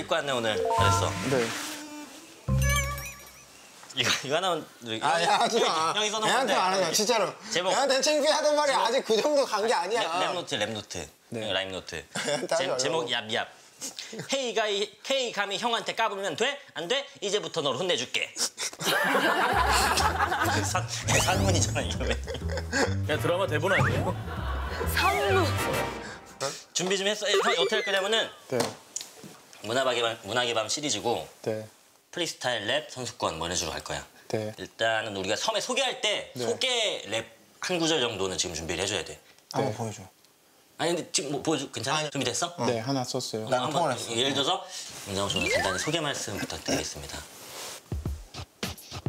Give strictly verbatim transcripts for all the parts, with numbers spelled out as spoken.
입고 왔네 오늘. 잘했어. 네. 이거 이거 하나만. 아야 하지 마. 형이 써놓은 건데. 애한테 안 하냐 진짜로. 제목. 애한테 창피하단 말이 아직 그 정도 간 게 아니야. 랩노트 랩노트. 네. 라임노트. 제목 얍얍. 헤이가 헤이 감히 형한테 까불면 돼? 안 돼? 이제부터 널 혼내줄게. 산 산문이잖아 이거. 야 드라마 대본 아니에요? 산문. 준비 좀 했어. 형이 어떻게 할 거냐면은. 네. 문화의 밤, 문화의 밤 시리즈고 네. 프리스타일 랩 선수권 원해주러 갈 거야. 네. 일단은 우리가 처음에 소개할 때 네. 소개 랩 한 구절 정도는 지금 준비를 해줘야 돼. 한번 네. 보여줘. 아니 근데 지금 뭐 보여줘? 괜찮아? 아니, 준비됐어? 어. 네 하나 썼어요. 난 통을 했어. 예를 들어서 문장호 씨 간단히 소개 말씀 부탁드리겠습니다.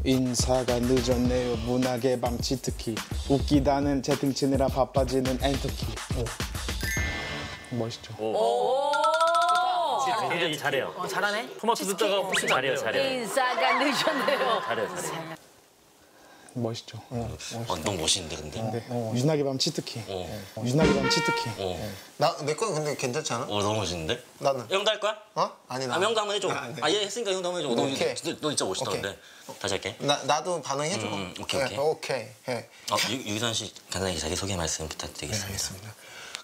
인사가 늦었네요 문화의 밤 치트키 웃기다는 채팅 치느라 바빠지는 엔터키. 오. 멋있죠. 오. 오. 굉장히 잘해요. 어, 잘하네. 토마토 듣다가 훨씬 잘해요, 잘해요. 인싸가 늦었네요. 잘해요, 잘해요. 멋있죠. 어, 멋있죠. 아, 너무 멋있는데, 근데. 어, 어, 유나게 밤 치트키. 어. 어. 유나게 밤 치트키. 어. 어. 나, 내 건 근데 괜찮지 않아? 어, 너무 멋있는데? 나는. 형도 할 거야? 어? 아니, 나. 아, 형도 한번 해줘. 아, 아, 얘 했으니까 형도 한번 해줘. 너, 오케이. 너 진짜 멋있다는데. 오케이. 다시 할게. 나, 나도 반응해줘. 음, 오케이, 오케이. 네, 오케이. 네. 어, 유, 유선 씨 간단히 자기소개 말씀 부탁드리겠습니다. 네, 알겠습니다.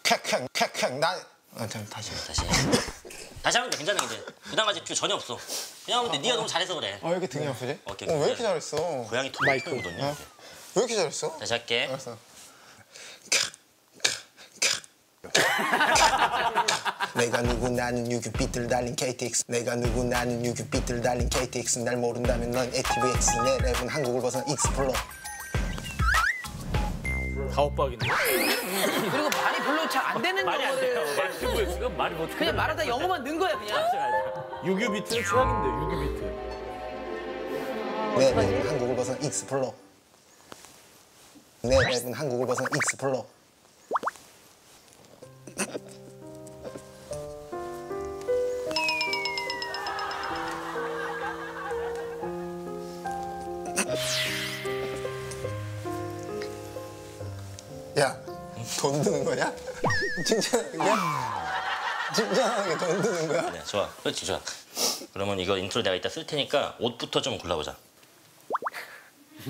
쾌쾌, 쾌쾌. 나. 아, 잠, 다시. 다시. 다시 하면 돼, 괜찮아, 이제. 부담가지 필요 전혀 없어. 그냥 하면 돼, 네가 너무 잘해서 그래. 어, 왜 이렇게 등이 아프지? 어, 왜 이렇게 잘했어? 고양이 토끼거든요. 어? 왜 이렇게 잘했어? 다시 할게. 알았어. 내가 누구 나는 유규빛들 달린 케이티엑스 내가 누구 나는 유규빛들 달린 케이티엑스 날 모른다면 넌 에이티브이엑스 내 랩은 한국을 벗어난 익스플로 가오빡이네. 그리고 말이 별로 잘 안 되는 거를. 말이 안 돼요. 말이 되고요. 지금 말이 못해. 그냥 말하다 영어만 넣은 거야 그냥. 유교 비트는 최악인데 유교 비트. 네, 랩은 한국을 벗어난 익스플로. 네, 랩은 한국을 벗어난 익스플로. 야, 돈 드는 거냐? 칭찬하는 거야? 아... 칭찬하는 게 돈 드는 거야? 네, 좋아. 그렇지, 좋아. 그러면 이거 인트로 내가 이따 쓸 테니까 옷부터 좀 골라보자.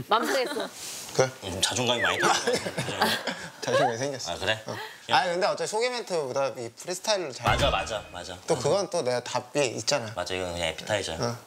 맘 상했어. 그래? 요즘 자존감이 많이 떨어지네. 자존감이 생겼어. 아, 그래? 어. 아니, 근데 어차피 소개 멘트보다 이 프리스타일로 잘... 맞아, 맞아, 맞아. 또 그건 또 내가 답이 있잖아. 맞아, 이건 그냥 에피타이저야. 어.